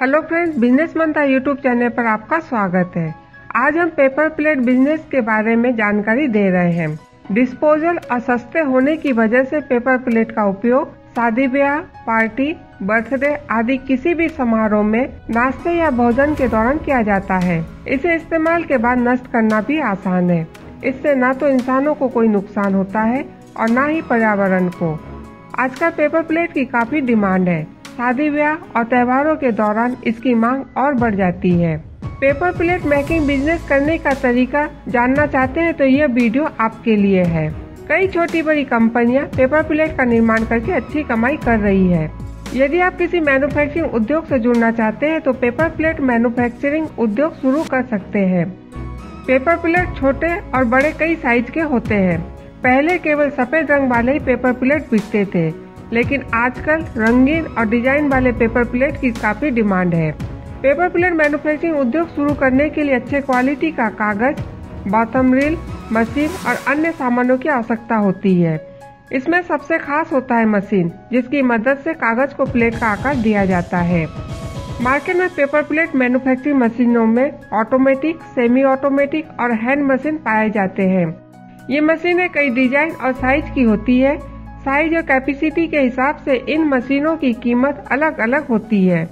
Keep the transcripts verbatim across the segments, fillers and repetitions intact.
Hello friends, business मंत्रा YouTube channel पर आपका स्वागत है। आज हम पेपर प्लेट बिजनेस के बारे में जानकारी दे रहे हैं। डिस्पोजल और सस्ते होने की वजह से पेपर प्लेट का उपयोग शादी ब्याह, पार्टी, बर्थडे आदि किसी भी समारोह में नाश्ते या भोजन के दौरान किया जाता है। इसे इस्तेमाल के बाद नष्ट करना भी आसान है। इससे न तो इंसानों को कोई नुकसान होता है और न ही पर्यावरण को। आजकल पेपर प्लेट की काफी डिमांड है। शादी ब्याह और त्योहारों के दौरान इसकी मांग और बढ़ जाती है। पेपर प्लेट मेकिंग बिजनेस करने का तरीका जानना चाहते हैं तो यह वीडियो आपके लिए है। कई छोटी बड़ी कंपनियां पेपर प्लेट का निर्माण करके अच्छी कमाई कर रही है। यदि आप किसी मैन्युफैक्चरिंग उद्योग से जुड़ना चाहते हैं तो पेपर प्लेट मैन्युफैक्चरिंग उद्योग शुरू कर सकते हैं। पेपर प्लेट छोटे और बड़े कई साइज के होते हैं। पहले केवल सफेद रंग वाले ही पेपर प्लेट बिकते थे, लेकिन आजकल रंगीन और डिजाइन वाले पेपर प्लेट की काफी डिमांड है। पेपर प्लेट मैन्युफैक्चरिंग उद्योग शुरू करने के लिए अच्छे क्वालिटी का कागज, बॉटम रील, मशीन और अन्य सामानों की आवश्यकता होती है। इसमें सबसे खास होता है मशीन, जिसकी मदद से कागज को प्लेट का आकार दिया जाता है। मार्केट में पेपर प्लेट मैन्युफैक्चरिंग मशीनों में ऑटोमेटिक, सेमी ऑटोमेटिक और हैंड मशीन पाए जाते हैं। ये मशीनें कई डिजाइन और साइज की होती है। साइज और कैपेसिटी के हिसाब से इन मशीनों की कीमत अलग अलग होती है।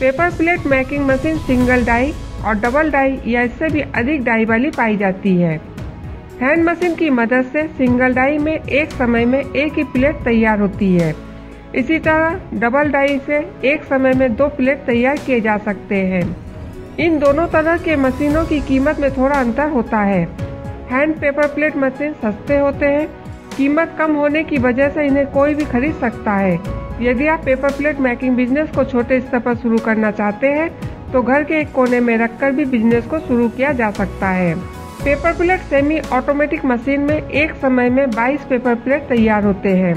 Paper plate making machine single die और डबल डाई या इससे भी अधिक डाई वाली पाई जाती है। हैंड मशीन की मदद से सिंगल डाई में एक समय में एक ही प्लेट तैयार होती है। इसी तरह डबल डाई से एक समय में दो प्लेट तैयार किए जा सकते हैं। इन दोनों तरह के मशीनों की कीमत में थोड़ा अंतर होता है। हैंड पेपर प्लेट मशीन सस्ते होते हैं। कीमत कम होने की वजह से इन्हें कोई भी खरीद सकता है। यदि आप पेपर प्लेट मेकिंग बिजनेस को छोटे स्तर पर शुरू करना चाहते हैं तो घर के एक कोने में रखकर भी बिजनेस को शुरू किया जा सकता है। Paper plate semi automatic machine में एक समय में बाईस पेपर प्लेट तैयार होते हैं।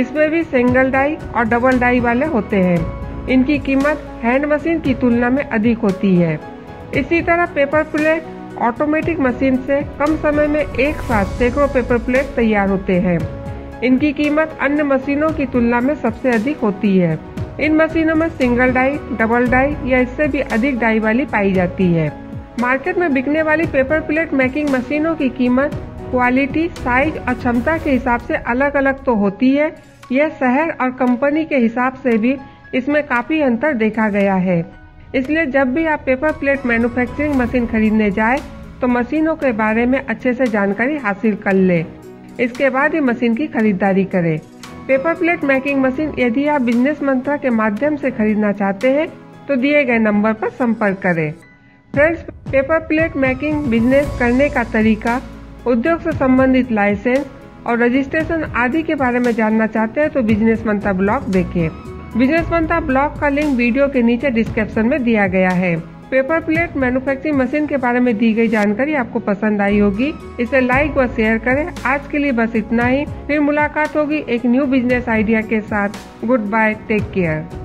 इसमें भी सिंगल डाई और डबल डाई वाले होते हैं। इनकी कीमत हैंड मशीन की तुलना में अधिक होती है। इसी तरह पेपर प्लेट ऑटोमेटिक मशीन से कम समय में एक साथ सैकड़ों पेपर प्लेट तैयार होते हैं। इनकी कीमत अन्य मशीनों की तुलना में सबसे अधिक होती है। इन मशीनों में सिंगल डाई, डबल डाई या इससे भी अधिक डाई वाली पाई जाती है। मार्केट में बिकने वाली पेपर प्लेट मेकिंग मशीनों की कीमत क्वालिटी, साइज और क्षमता के हिसाब से अलग अलग तो होती है। यह शहर और कंपनी के हिसाब से भी इसमें काफी अंतर देखा गया है। इसलिए जब भी आप पेपर प्लेट मैन्युफैक्चरिंग मशीन खरीदने जाए तो मशीनों के बारे में अच्छे से जानकारी हासिल कर ले, इसके बाद ही मशीन की खरीदारी करें। पेपर प्लेट मेकिंग मशीन यदि आप बिजनेस मंत्रा के माध्यम से खरीदना चाहते हैं तो दिए गए नंबर पर संपर्क करें। Friends, paper plate making business करने का तरीका, उद्योग से संबंधित लाइसेंस और रजिस्ट्रेशन आदि के बारे में जानना चाहते हैं तो बिजनेस मंत्रा ब्लॉग देखें। बिजनेस मंत्रा ब्लॉग का लिंक वीडियो के नीचे डिस्क्रिप्शन में दिया गया है। पेपर प्लेट मैन्युफैक्चरिंग मशीन के बारे में दी गई जानकारी आपको पसंद आई होगी। इसे लाइक व शेयर करें। आज के लिए बस इतना ही। फिर मुलाकात होगी एक न्यू बिजनेस आइडिया के साथ। Good bye, take care.